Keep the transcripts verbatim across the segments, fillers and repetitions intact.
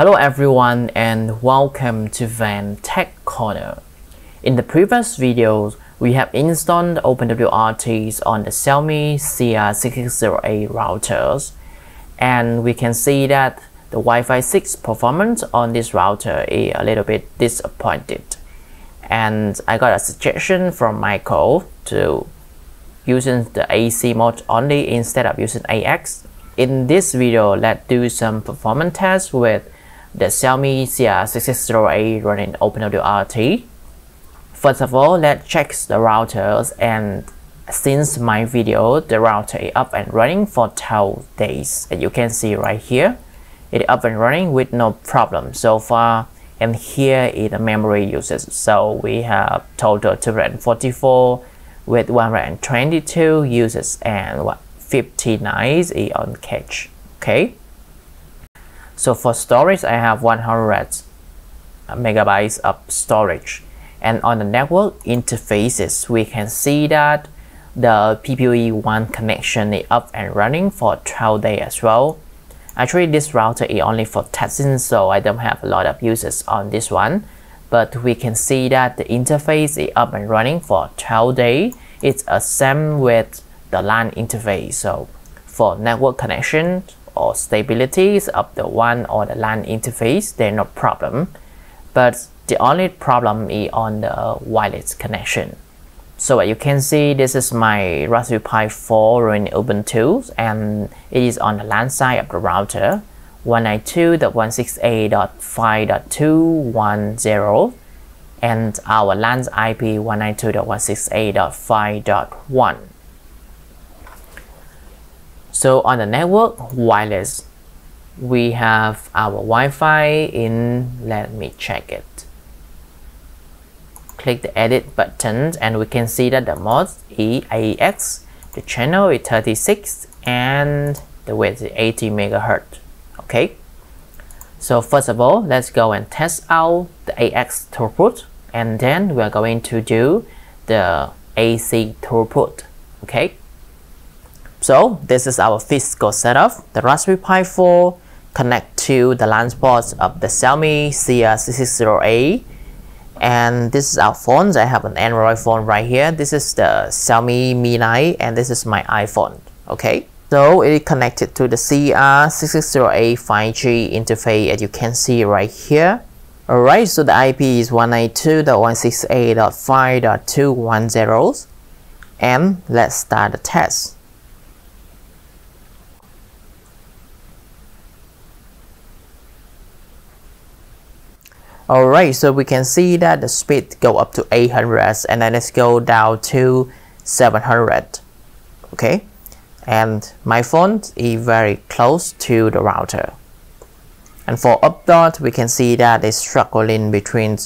Hello everyone and welcome to Van Tech Corner. In the previous videos, we have installed OpenWRTs on the Xiaomi C R six six zero eight routers, and we can see that the Wi-Fi six performance on this router is a little bit disappointed. And I got a suggestion from Michael to using the A C mode only instead of using A X. In this video, let's do some performance tests with the Xiaomi C R six six zero eight running OpenWRT. First of all, let's check the routers, and since my video, the router is up and running for twelve days. And you can see right here, it's up and running with no problem so far. And here is the memory usage. So we have total two hundred forty-four with one hundred twenty-two users and what, fifty-nine is on cache. Okay. So for storage, I have one hundred megabytes of storage. And on the network interfaces, we can see that the P P P O E one connection is up and running for twelve days as well. Actually, this router is only for testing, so I don't have a lot of users on this one. But we can see that the interface is up and running for twelve days. It's the same with the LAN interface. So for network connection or stabilities of the WAN or the LAN interface, there's no problem. But the only problem is on the wireless connection. So as you can see, this is my Raspberry Pi four running Ubuntu, and it is on the LAN side of the router, one ninety-two dot one sixty-eight dot five dot two ten, and our LAN's I P one ninety-two dot one sixty-eight dot five dot one. So on the network wireless, we have our Wi-Fi in, let me check it. Click the edit button and we can see that the mode is A X, the channel is thirty-six and the width is eighty megahertz. Okay, so first of all, let's go and test out the A X throughput, and then we are going to do the A C throughput. Okay, so this is our physical setup. The Raspberry Pi four connect to the LAN ports of the Xiaomi C R six six zero eight. And this is our phones. I have an Android phone right here. This is the Xiaomi Mi nine, and this is my iPhone. Okay, so it is connected to the C R six six zero eight five G interface, as you can see right here. Alright, so the I P is one ninety-two dot one sixty-eight dot five dot two ten, and let's start the test. Alright, so we can see that the speed go up to eight hundred, and then let's go down to seven hundred. Okay, and my phone is very close to the router. And for up dot, we can see that it's struggling between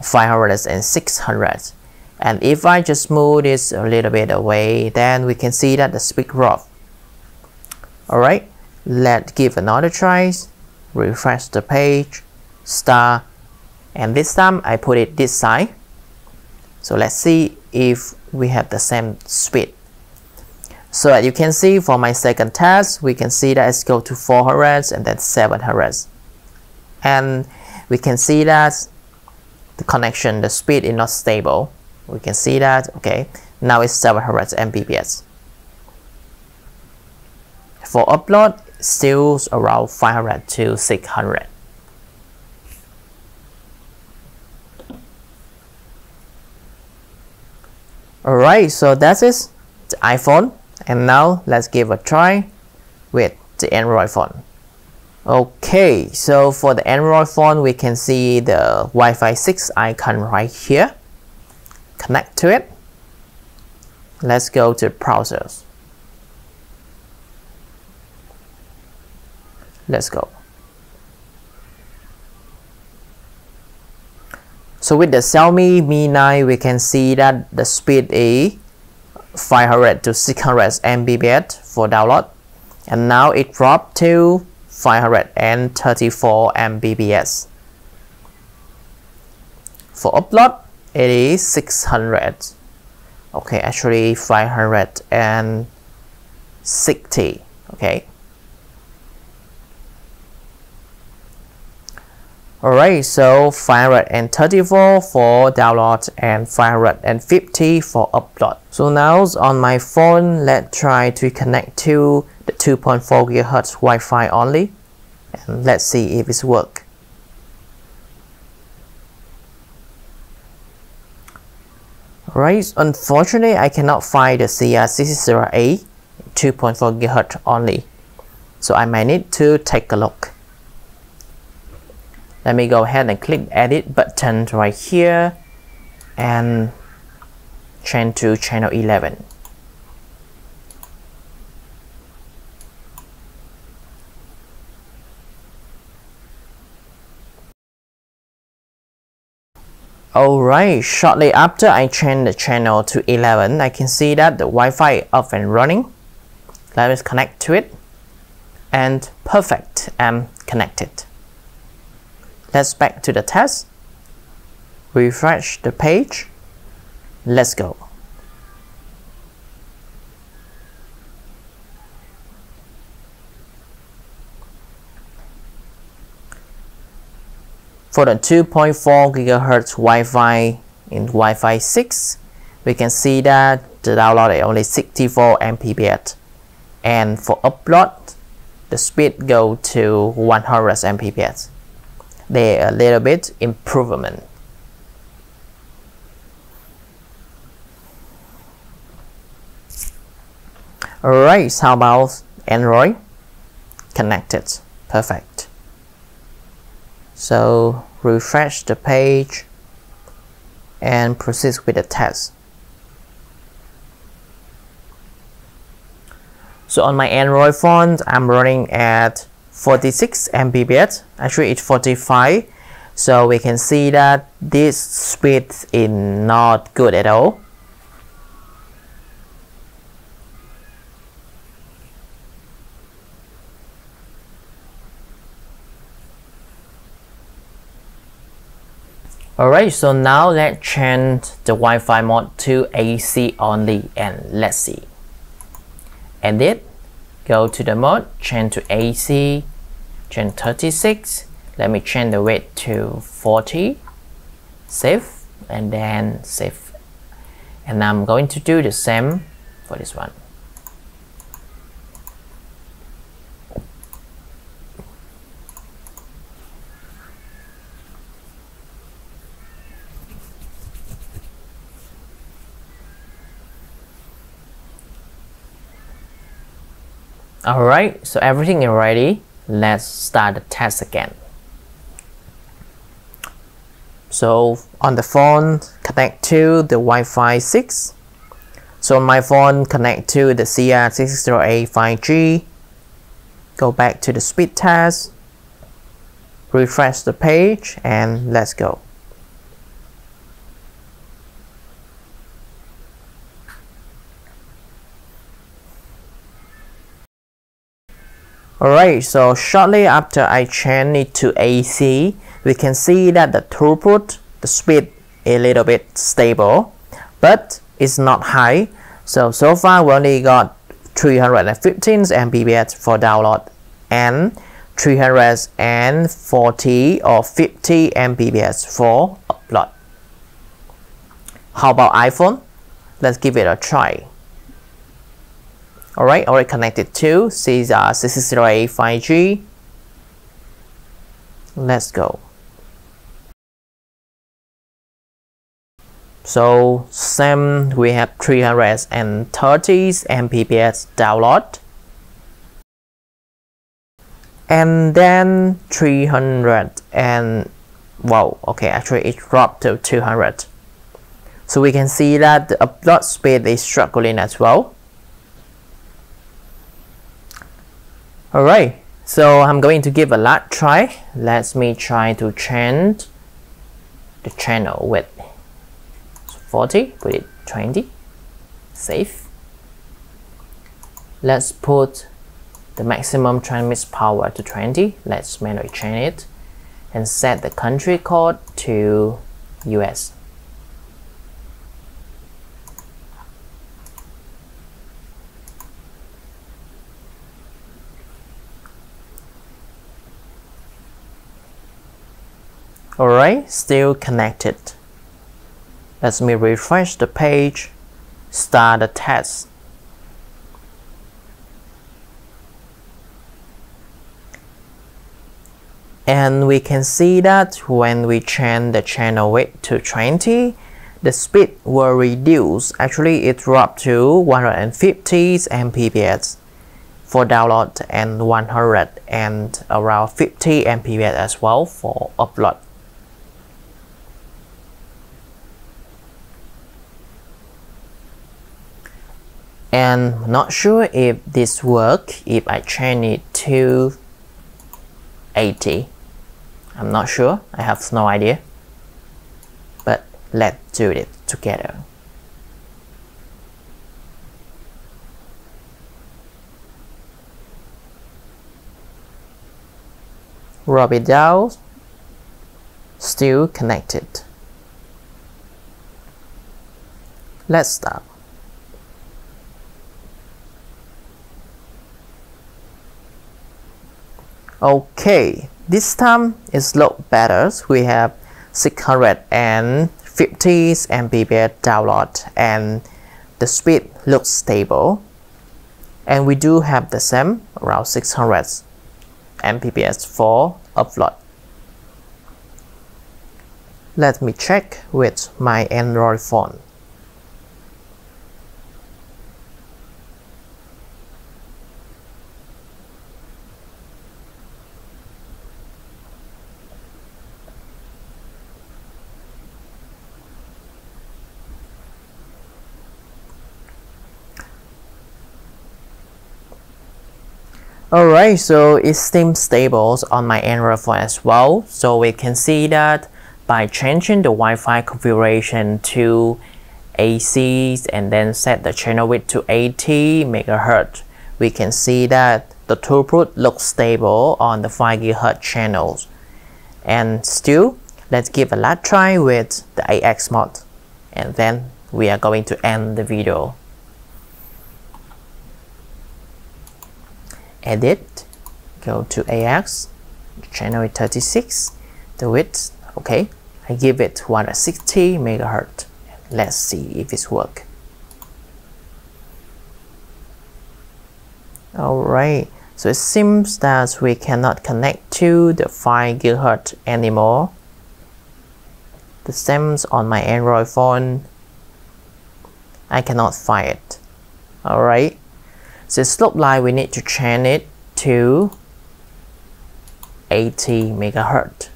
five hundred and six hundred. And if I just move this a little bit away, then we can see that the speed drops. Alright, let's give another try. Refresh the page. Star. And this time I put it this side. So let's see if we have the same speed. So as you can see, for my second test, we can see that it's go to four hundred and then seven hundred. And we can see that the connection, the speed is not stable. We can see that, okay, now it's seven hundred megabits per second. For upload, still around five hundred to six hundred. Alright, so that's it, the iPhone, and now let's give a try with the Android phone. Okay, so for the Android phone, we can see the Wi-Fi six icon right here. Connect to it. Let's go to browsers. Let's go. So with the Xiaomi Mi nine, we can see that the speed is five hundred to six hundred megabits per second for download, and now it dropped to five hundred thirty-four megabits per second. For upload, it is six hundred. Okay, actually five hundred sixty. Okay. Alright, so five hundred thirty-four for download and five hundred fifty for upload. So now on my phone, let's try to connect to the two point four gigahertz Wi-Fi only, and let's see if it's work. Right, unfortunately I cannot find the C R six six zero eight two point four gigahertz only, so I might need to take a look. Let me go ahead and click edit button right here and change to channel eleven. Alright, shortly after I change the channel to eleven, I can see that the Wi-Fi is up and running. Let us connect to it, and perfect, I'm connected. Let's back to the test, refresh the page, let's go. For the two point four gigahertz Wi-Fi in Wi-Fi six, we can see that the download is only sixty-four megabits, and for upload, the speed go to one hundred megabits. There a little bit improvement. Alright, how about Android? Connected, perfect. So refresh the page and proceed with the test. So on my Android phone, I'm running at forty-six megabits, actually it's forty-five, so we can see that this speed is not good at all. Alright, so now let's change the Wi-Fi mode to A C only and let's see. Edit. Go to the mode, change to A C, change thirty-six, let me change the weight to forty, save, and then save. And I'm going to do the same for this one. Alright, so everything is ready. Let's start the test again. So on the phone, connect to the Wi-Fi six. So on my phone, connect to the C R six six zero eight five G. Go back to the speed test. Refresh the page and let's go. Alright, so shortly after I change it to A C, we can see that the throughput, the speed is a little bit stable, but it's not high. So, so far we only got three hundred fifteen megabits for download and three hundred forty or fifty megabits for upload. How about iPhone? Let's give it a try. Alright, already connected to C R six six zero eight five G. Let's go. So, same, we have three hundred thirty megabits download. And then three hundred and, wow, okay, actually it dropped to two hundred. So we can see that the upload speed is struggling as well. Alright, so I'm going to give a last try. Let me try to change the channel width. forty, put it twenty, save. Let's put the maximum transmit power to twenty. Let's manually change it and set the country code to U S. Alright, still connected. Let me refresh the page, start the test. And we can see that when we change the channel width to twenty, the speed will reduce. Actually, it dropped to one hundred fifty megabits per second for download and one hundred and around fifty megabits per second as well for upload. And not sure if this works if I change it to eighty. I'm not sure, I have no idea, but let's do it together. Rub it down, still connected. Let's start. Okay, this time it's look better. We have six hundred fifty megabits per second download and the speed looks stable. And we do have the same around six hundred megabits per second for upload. Let me check with my Android phone. Alright, so it seems stable on my Android phone as well. So we can see that by changing the Wi-Fi configuration to A C and then set the channel width to eighty megahertz, we can see that the throughput looks stable on the five gigahertz channels. And still, let's give a last try with the A X mod. And then we are going to end the video. Edit, go to A X, channel is thirty-six, the width, okay, I give it one hundred sixty megahertz. Let's see if it works. Alright, so it seems that we cannot connect to the five gigahertz anymore. The same on my Android phone, I cannot find it. Alright. So it looks like we need to change it to eighty megahertz.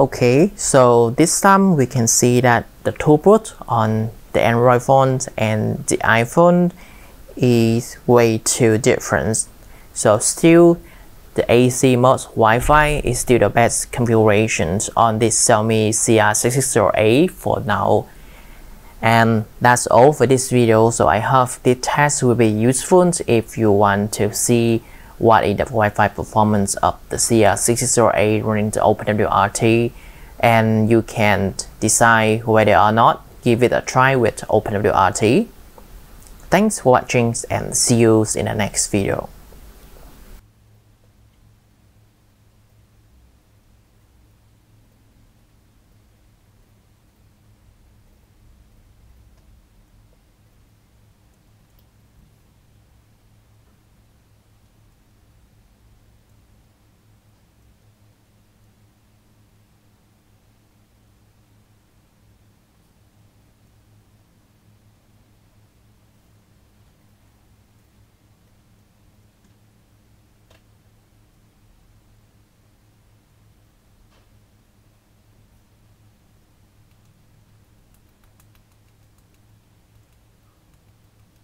Okay, so this time we can see that the throughput on the Android phone and the iPhone is way too different. So still, the A C mode Wi-Fi is still the best configuration on this Xiaomi C R six six zero eight for now. And that's all for this video. So I hope this test will be useful if you want to see what is the Wi-Fi performance of the C R six six zero eight running the OpenWRT, and you can decide whether or not give it a try with OpenWRT. Thanks for watching and see you in the next video.